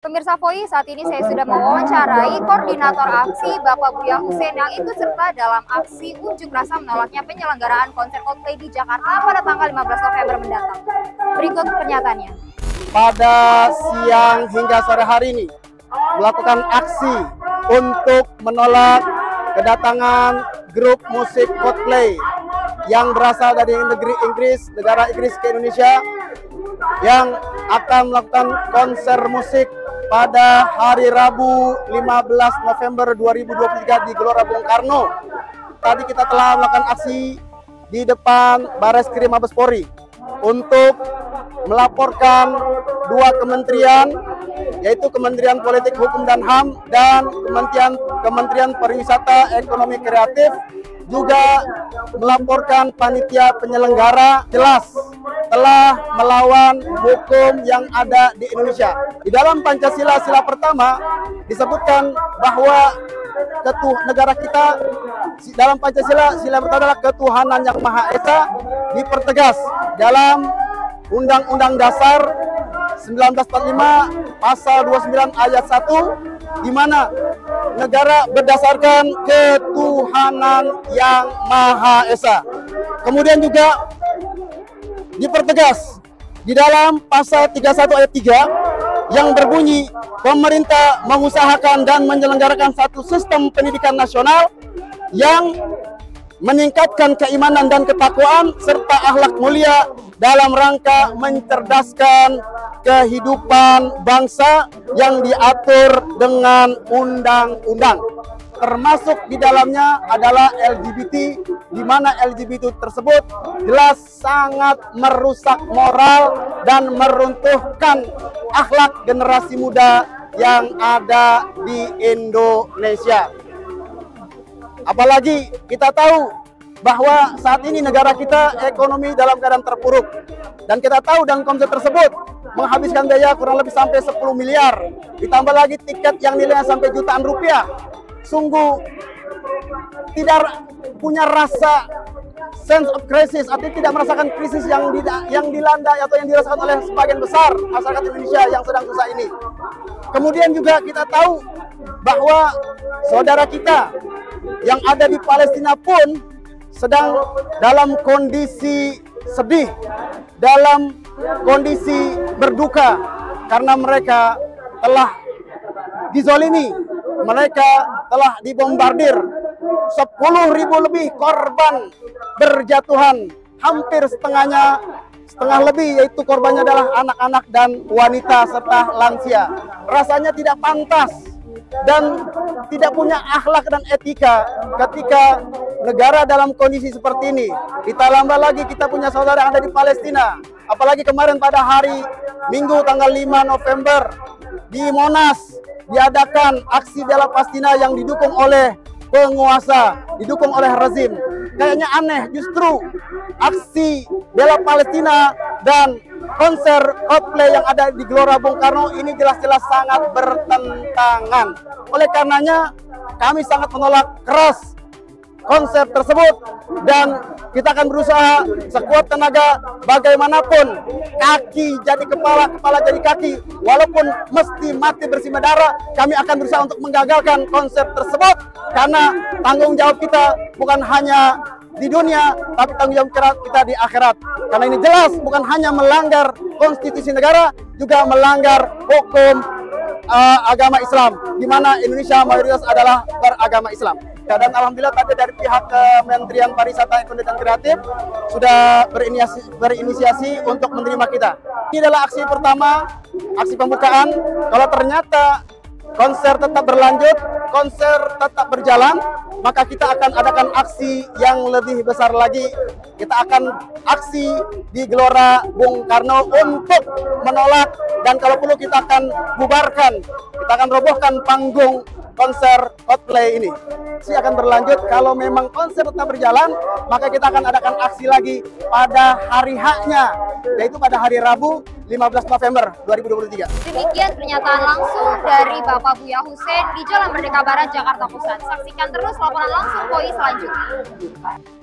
Pemirsa VOI, saat ini saya sudah mewawancarai koordinator aksi Bapak Buya Husain yang ikut serta dalam aksi unjuk rasa menolaknya penyelenggaraan konser Coldplay di Jakarta pada tanggal 15 November mendatang. Berikut pernyataannya. Pada siang hingga sore hari ini melakukan aksi untuk menolak kedatangan grup musik Coldplay yang berasal dari negara Inggris ke Indonesia yang akan melakukan konser musik pada hari Rabu 15 November 2023 di Gelora Bung Karno. Tadi kita telah melakukan aksi di depan Bareskrim Mabes Polri untuk melaporkan dua kementerian, yaitu Kementerian Politik Hukum dan HAM dan Kementerian Pariwisata Ekonomi Kreatif, juga melaporkan panitia penyelenggara jelas telah melawan hukum yang ada di Indonesia. Di dalam Pancasila sila pertama disebutkan bahwa negara kita dalam Pancasila sila pertama adalah ketuhanan yang Maha Esa, dipertegas dalam Undang-Undang Dasar 1945 pasal 29 ayat 1, di mana negara berdasarkan ketuhanan yang Maha Esa. Kemudian juga dipertegas di dalam pasal 31 ayat 3 yang berbunyi pemerintah mengusahakan dan menyelenggarakan satu sistem pendidikan nasional yang meningkatkan keimanan dan ketakwaan serta akhlak mulia dalam rangka mencerdaskan kehidupan bangsa yang diatur dengan undang-undang. Termasuk di dalamnya adalah LGBT, di mana LGBT tersebut jelas sangat merusak moral dan meruntuhkan akhlak generasi muda yang ada di Indonesia. Apalagi kita tahu bahwa saat ini negara kita ekonomi dalam keadaan terpuruk, dan kita tahu dalam konser tersebut menghabiskan biaya kurang lebih sampai 10 miliar, ditambah lagi tiket yang nilainya sampai jutaan rupiah. Sungguh tidak punya rasa sense of crisis, artinya tidak merasakan krisis yang dilanda atau yang dirasakan oleh sebagian besar masyarakat Indonesia yang sedang susah ini. Kemudian juga kita tahu bahwa saudara kita yang ada di Palestina pun sedang dalam kondisi sedih, dalam kondisi berduka, karena mereka telah dizolimi, mereka telah dibombardir. 10.000 lebih korban berjatuhan, hampir setengah lebih, yaitu korbannya adalah anak-anak dan wanita serta lansia. Rasanya tidak pantas dan tidak punya akhlak dan etika ketika negara dalam kondisi seperti ini. Ditambah lagi kita punya saudara yang ada di Palestina. Apalagi kemarin pada hari Minggu tanggal 5 November di Monas diadakan aksi bela Palestina yang didukung oleh penguasa, didukung oleh rezim. Kayaknya aneh justru aksi bela Palestina dan konser Coldplay yang ada di Gelora Bung Karno ini jelas-jelas sangat bertentangan. Oleh karenanya kami sangat menolak keras konsep tersebut, dan kita akan berusaha sekuat tenaga bagaimanapun, kaki jadi kepala, kepala jadi kaki, walaupun mesti mati bersimbah darah, kami akan berusaha untuk menggagalkan konsep tersebut, karena tanggung jawab kita bukan hanya di dunia, tapi tanggung jawab kita di akhirat. Karena ini jelas bukan hanya melanggar konstitusi negara, juga melanggar hukum agama Islam, di mana Indonesia mayoritas adalah beragama Islam. Dan alhamdulillah tadi dari pihak Kementerian Pariwisata Ekonomi dan Kreatif sudah berinisiasi untuk menerima kita. Ini adalah aksi pertama, aksi pembukaan. Kalau ternyata konser tetap berlanjut, konser tetap berjalan, maka kita akan adakan aksi yang lebih besar lagi. Kita akan aksi di Gelora Bung Karno untuk menolak, dan kalau perlu kita akan bubarkan, kita akan robohkan panggung konser Coldplay ini. Aksi akan berlanjut. Kalau memang konser tetap berjalan, maka kita akan adakan aksi lagi pada hari haknya, yaitu pada hari Rabu 15 November 2023. Demikian pernyataan langsung dari Bapak Buya Husain di Jalan Merdeka Barat, Jakarta Pusat. Saksikan terus laporan langsung VOI selanjutnya.